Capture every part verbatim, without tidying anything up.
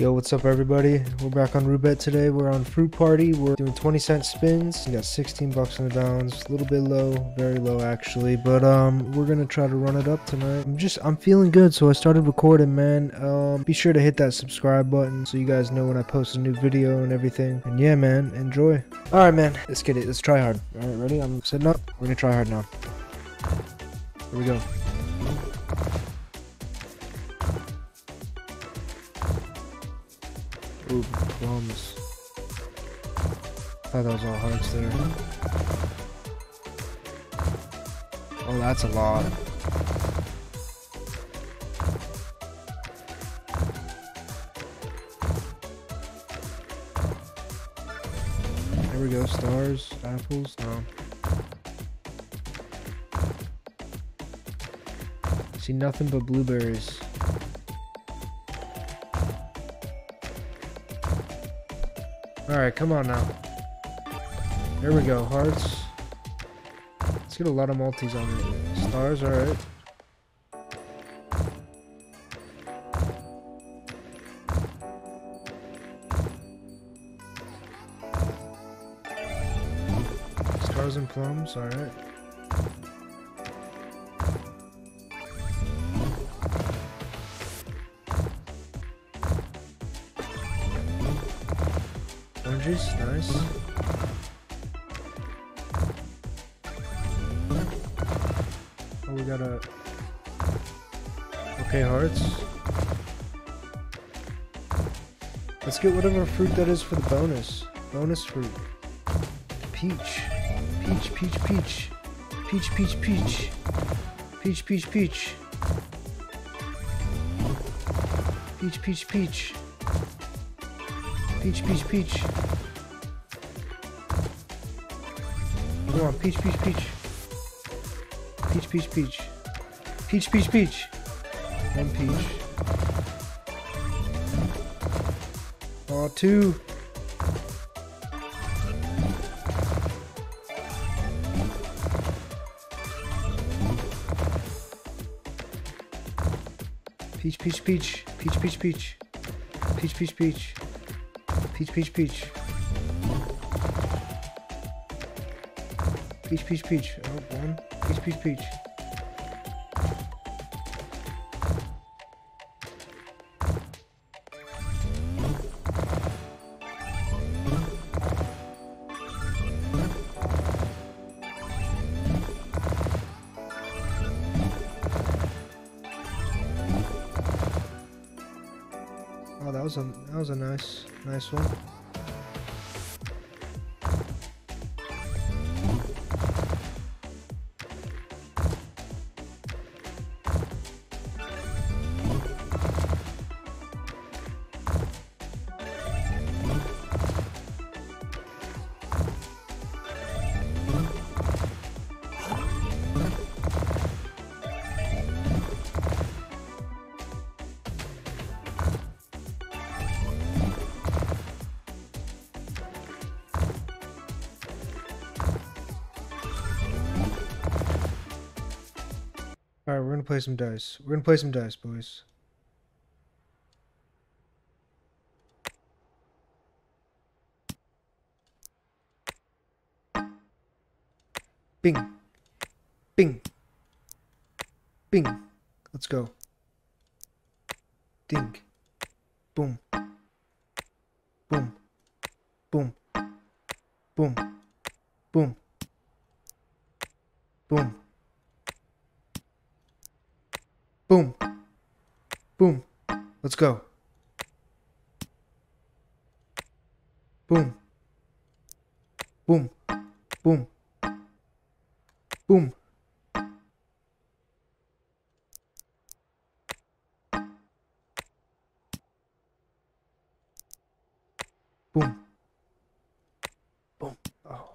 Yo, what's up everybody? We're back on Rubet today. We're on Fruit Party. We're doing twenty cent spins. We got sixteen bucks in the bounds. A little bit low, very low actually, but um we're gonna try to run it up tonight. I'm just I'm feeling good, so I started recording, man. Um be sure to hit that subscribe button so you guys know when I post a new video and everything. And yeah, man, enjoy. All right, man. Let's get it. Let's try hard. All right, ready? I'm setting up. We're gonna try hard now. Here we go. Ooh, plums. Thought that was all hearts there. Oh, that's a lot. There we go. Stars, apples. No. See nothing but blueberries. Alright, come on now. There we go, hearts. Let's get a lot of multis on these. Stars, alright. Stars and plums, alright. Oranges, nice. Oh, we got a... Okay, hearts. Let's get whatever fruit that is for the bonus. Bonus fruit. Peach. Peach, peach, peach. Peach, peach, peach. Peach, peach, peach. Peach, peach, peach. Peach, peach, peach. Come on, peach, peach, peach. Peach, peach, peach. Peach, peach, peach. One peach. Aw, two. Peach, peach, peach. Peach, peach, peach. Peach, peach, peach. Peach, peach, peach. Peach, peach, peach. Oh, one. Peach, peach, peach. Oh, that was a that was a nice nice one. Alright, we're gonna play some dice. We're gonna play some dice, boys. Bing. Bing. Bing. Let's go. Ding. Boom. Boom. Boom. Boom. Boom. Boom. Boom. Boom. Let's go. Boom. Boom. Boom. Boom. Boom. Boom. Oh.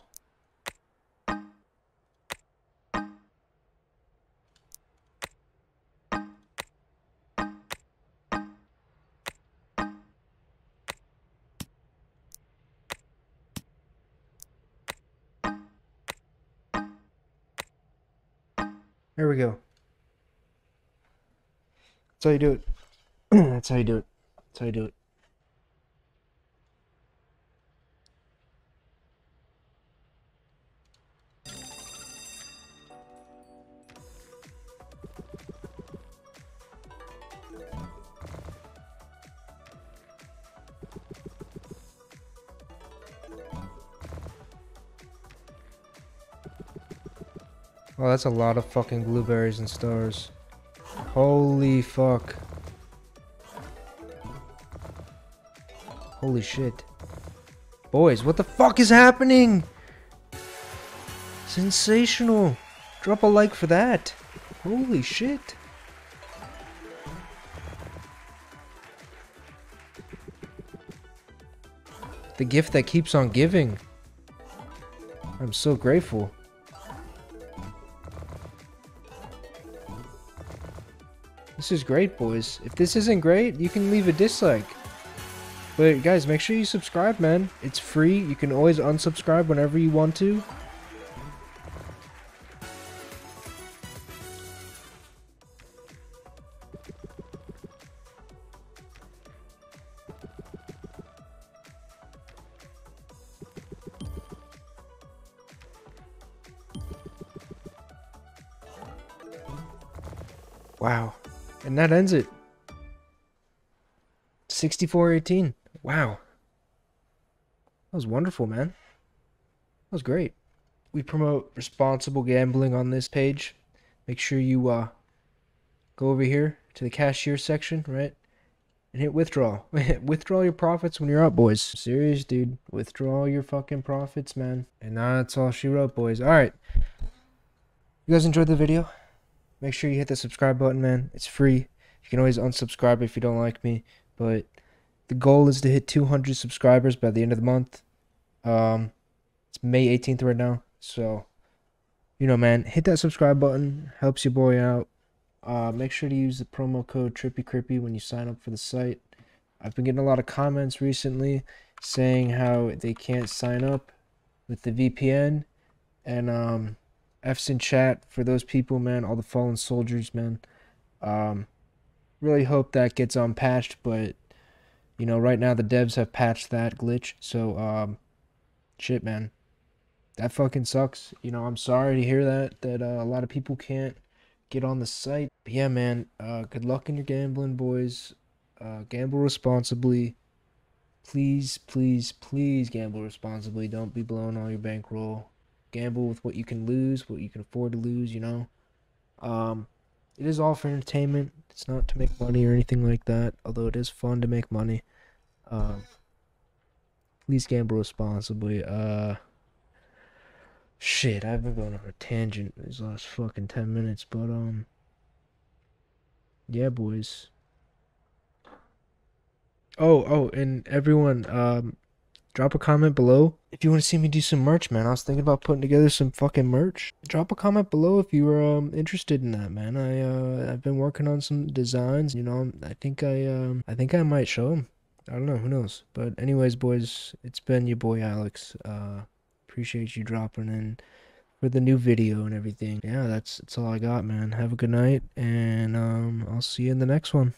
There we go. That's how you do it. That's how you do it. That's how you do it. Oh, that's a lot of fucking blueberries and stars. Holy fuck. Holy shit. Boys, what the fuck is happening? Sensational. Drop a like for that. Holy shit. The gift that keeps on giving. I'm so grateful. This is great, boys. If this isn't great, you can leave a dislike. But guys, make sure you subscribe, man. It's free. You can always unsubscribe whenever you want to. Wow. And that ends it. sixty-four eighteen. Wow. That was wonderful, man. That was great. We promote responsible gambling on this page. Make sure you uh, go over here to the cashier section, right? And hit withdraw. Withdraw your profits when you're up, boys. Serious, dude. Withdraw your fucking profits, man. And that's all she wrote, boys. Alright. You guys enjoyed the video? Make sure you hit the subscribe button, man. It's free. You can always unsubscribe if you don't like me. But the goal is to hit two hundred subscribers by the end of the month. Um, it's May eighteenth right now. So, you know, man, hit that subscribe button. Helps your boy out. Uh, make sure to use the promo code trippy crippy when you sign up for the site. I've been getting a lot of comments recently saying how they can't sign up with the V P N. And, um... F's in chat for those people, man. All the fallen soldiers, man. Um, really hope that gets unpatched, but you know, right now the devs have patched that glitch. So, um, shit, man, that fucking sucks. You know, I'm sorry to hear that. That uh, a lot of people can't get on the site. But yeah, man. Uh, good luck in your gambling, boys. Uh, gamble responsibly. Please, please, please gamble responsibly. Don't be blowing all your bankroll. Gamble with what you can lose, what you can afford to lose, you know. Um, it is all for entertainment. It's not to make money or anything like that, although it is fun to make money. Um, please gamble responsibly. Uh, shit, I've been going on a tangent these last fucking ten minutes, but, um, yeah, boys. Oh, oh, and everyone, um, drop a comment below if you want to see me do some merch, man. I was thinking about putting together some fucking merch. Drop a comment below if you were um, interested in that, man. I uh, I've been working on some designs. You know, I think I um, I think I might show them. I don't know, who knows. But anyways, boys, it's been your boy Alex. Uh, appreciate you dropping in for the new video and everything. Yeah, that's that's all I got, man. Have a good night, and um, I'll see you in the next one.